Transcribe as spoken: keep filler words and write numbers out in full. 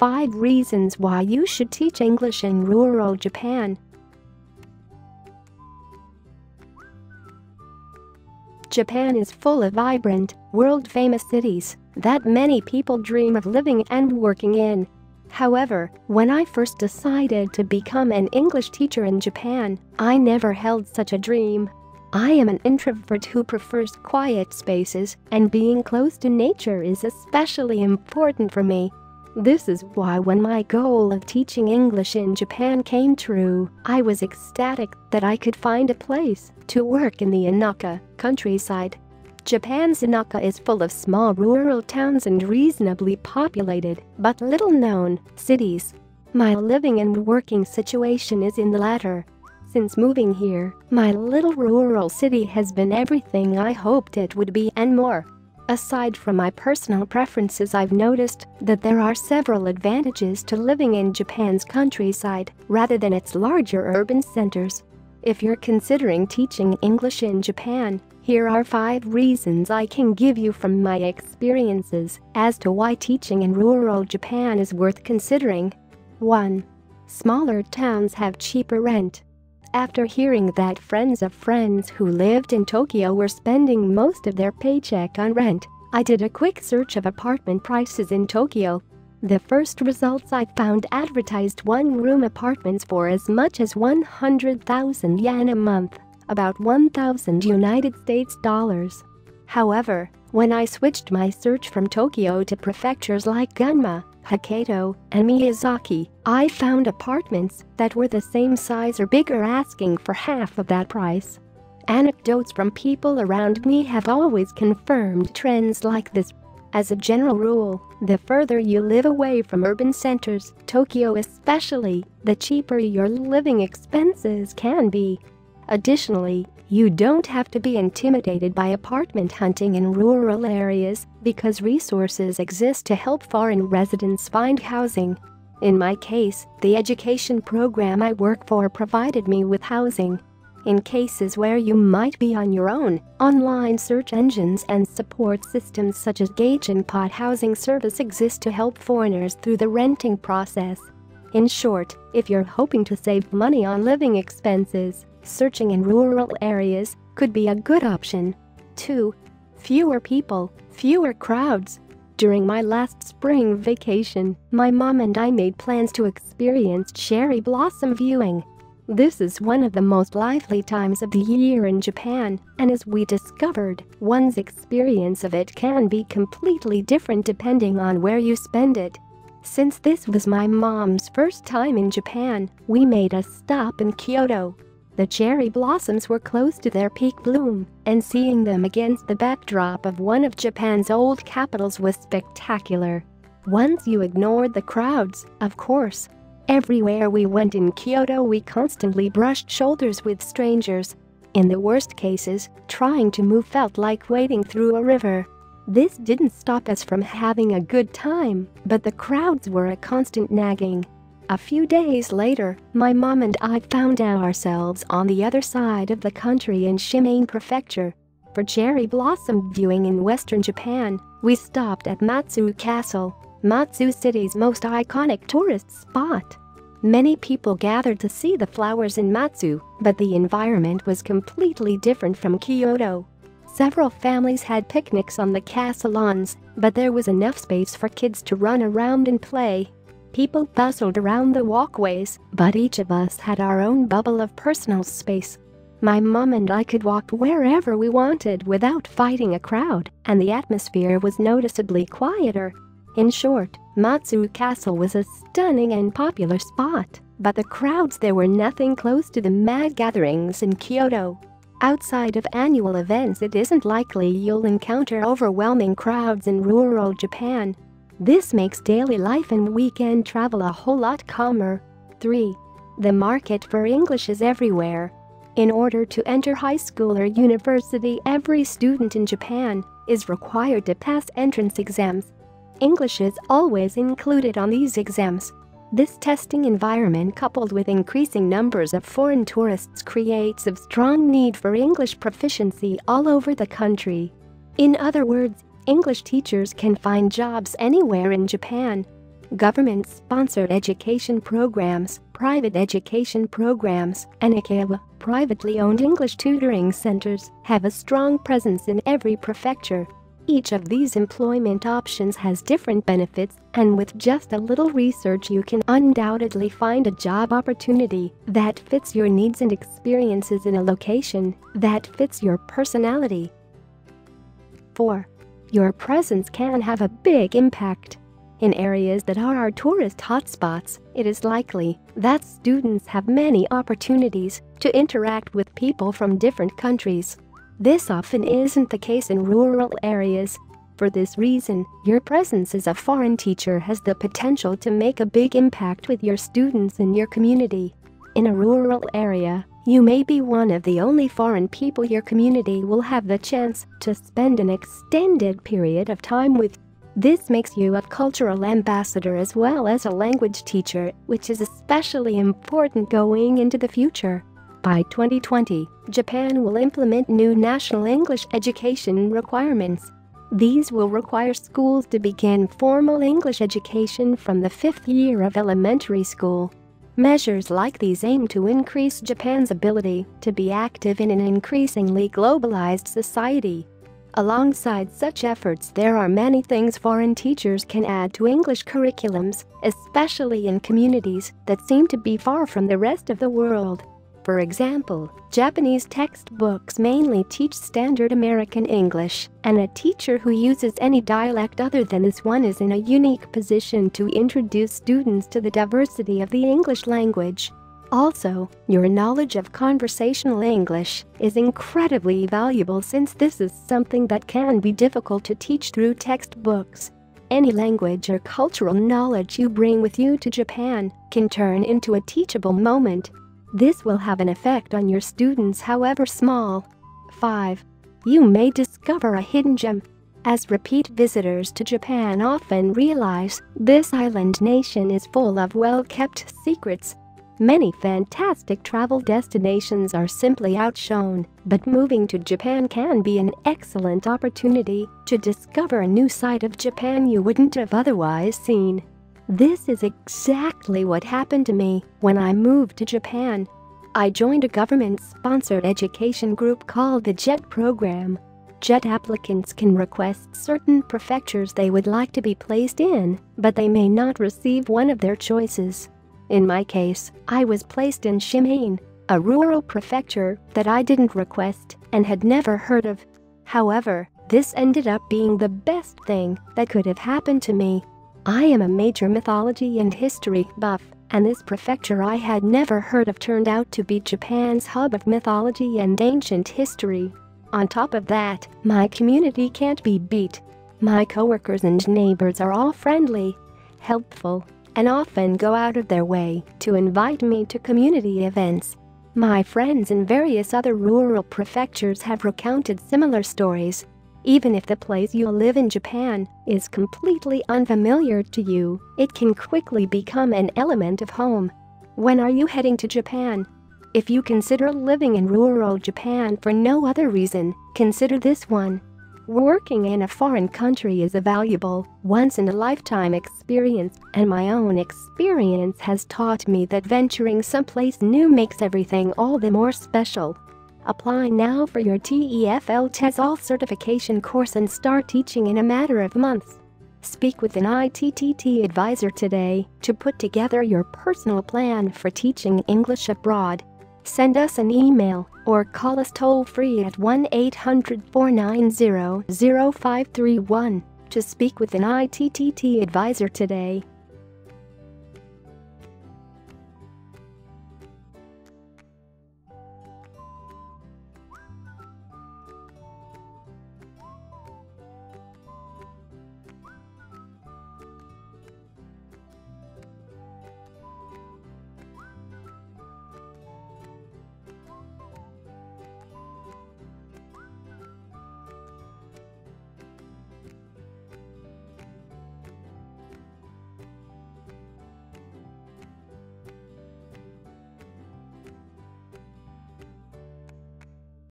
five Reasons Why You Should Teach English in Rural Japan. Japan is full of vibrant, world-famous cities that many people dream of living and working in. However, when I first decided to become an English teacher in Japan, I never held such a dream. I am an introvert who prefers quiet spaces, and being close to nature is especially important for me. This is why when my goal of teaching English in Japan came true, I was ecstatic that I could find a place to work in the Inaka countryside. Japan's Inaka is full of small rural towns and reasonably populated, but little-known, cities. My living and working situation is in the latter. Since moving here, my little rural city has been everything I hoped it would be and more. Aside from my personal preferences, I've noticed that there are several advantages to living in Japan's countryside rather than its larger urban centers. If you're considering teaching English in Japan, here are five reasons I can give you from my experiences as to why teaching in rural Japan is worth considering. one. Smaller towns have cheaper rent. After hearing that friends of friends who lived in Tokyo were spending most of their paycheck on rent, I did a quick search of apartment prices in Tokyo. The first results I found advertised one-room apartments for as much as one hundred thousand yen a month, about one thousand United States dollars. However, when I switched my search from Tokyo to prefectures like Gunma, Hakuto, and Miyazaki, I found apartments that were the same size or bigger asking for half of that price. Anecdotes from people around me have always confirmed trends like this. As a general rule, the further you live away from urban centers, Tokyo especially, the cheaper your living expenses can be. Additionally, you don't have to be intimidated by apartment hunting in rural areas because resources exist to help foreign residents find housing. In my case, the education program I work for provided me with housing. In cases where you might be on your own, online search engines and support systems such as Gage and Pot Housing Service exist to help foreigners through the renting process. In short, if you're hoping to save money on living expenses, searching in rural areas could be a good option. two. Fewer people, fewer crowds. During my last spring vacation, my mom and I made plans to experience cherry blossom viewing. This is one of the most lively times of the year in Japan, and as we discovered, one's experience of it can be completely different depending on where you spend it. Since this was my mom's first time in Japan, we made a stop in Kyoto. The cherry blossoms were close to their peak bloom, and seeing them against the backdrop of one of Japan's old capitals was spectacular. Once you ignored the crowds, of course. Everywhere we went in Kyoto, we constantly brushed shoulders with strangers. In the worst cases, trying to move felt like wading through a river. This didn't stop us from having a good time, but the crowds were a constant nagging. A few days later, my mom and I found ourselves on the other side of the country in Shimane Prefecture. For cherry blossom viewing in western Japan, we stopped at Matsue Castle, Matsue City's most iconic tourist spot. Many people gathered to see the flowers in Matsue, but the environment was completely different from Kyoto. Several families had picnics on the castle lawns, but there was enough space for kids to run around and play. People bustled around the walkways, but each of us had our own bubble of personal space. My mom and I could walk wherever we wanted without fighting a crowd, and the atmosphere was noticeably quieter. In short, Matsue Castle was a stunning and popular spot, but the crowds there were nothing close to the mad gatherings in Kyoto. Outside of annual events, it isn't likely you'll encounter overwhelming crowds in rural Japan. This makes daily life and weekend travel a whole lot calmer. three. The market for English is everywhere. In order to enter high school or university, every student in Japan is required to pass entrance exams. English is always included on these exams. This testing environment, coupled with increasing numbers of foreign tourists, creates a strong need for English proficiency all over the country. In other words, English teachers can find jobs anywhere in Japan. government-sponsored education programs, private education programs, and Ikewa, privately owned English tutoring centers, have a strong presence in every prefecture. Each of these employment options has different benefits, and with just a little research you can undoubtedly find a job opportunity that fits your needs and experiences in a location that fits your personality. four. Your presence can have a big impact. In areas that are our tourist hotspots, it is likely that students have many opportunities to interact with people from different countries. This often isn't the case in rural areas. For this reason, your presence as a foreign teacher has the potential to make a big impact with your students in your community. In a rural area, you may be one of the only foreign people your community will have the chance to spend an extended period of time with. This makes you a cultural ambassador as well as a language teacher, which is especially important going into the future. By twenty twenty, Japan will implement new national English education requirements. These will require schools to begin formal English education from the fifth year of elementary school. Measures like these aim to increase Japan's ability to be active in an increasingly globalized society. Alongside such efforts, there are many things foreign teachers can add to English curriculums, especially in communities that seem to be far from the rest of the world. For example, Japanese textbooks mainly teach standard American English, and a teacher who uses any dialect other than this one is in a unique position to introduce students to the diversity of the English language. Also, your knowledge of conversational English is incredibly valuable since this is something that can be difficult to teach through textbooks. Any language or cultural knowledge you bring with you to Japan can turn into a teachable moment. This will have an effect on your students, however small. five. You may discover a hidden gem. As repeat visitors to Japan often realize, this island nation is full of well-kept secrets. Many fantastic travel destinations are simply outshone, but moving to Japan can be an excellent opportunity to discover a new side of Japan you wouldn't have otherwise seen. This is exactly what happened to me when I moved to Japan. I joined a government-sponsored education group called the J E T program. J E T applicants can request certain prefectures they would like to be placed in, but they may not receive one of their choices. In my case, I was placed in Shimane, a rural prefecture that I didn't request and had never heard of. However, this ended up being the best thing that could have happened to me. I am a major mythology and history buff, and this prefecture I had never heard of turned out to be Japan's hub of mythology and ancient history. On top of that, my community can't be beat. My coworkers and neighbors are all friendly, helpful, and often go out of their way to invite me to community events. My friends in various other rural prefectures have recounted similar stories. Even if the place you live in Japan is completely unfamiliar to you, it can quickly become an element of home. When are you heading to Japan? If you consider living in rural Japan for no other reason, consider this one. Working in a foreign country is a valuable, once-in-a-lifetime experience, and my own experience has taught me that venturing someplace new makes everything all the more special. Apply now for your T E F L TESOL certification course and start teaching in a matter of months. Speak with an I T T T advisor today to put together your personal plan for teaching English abroad. Send us an email or call us toll-free at one eight hundred, four nine zero, zero five three one to speak with an I T T T advisor today.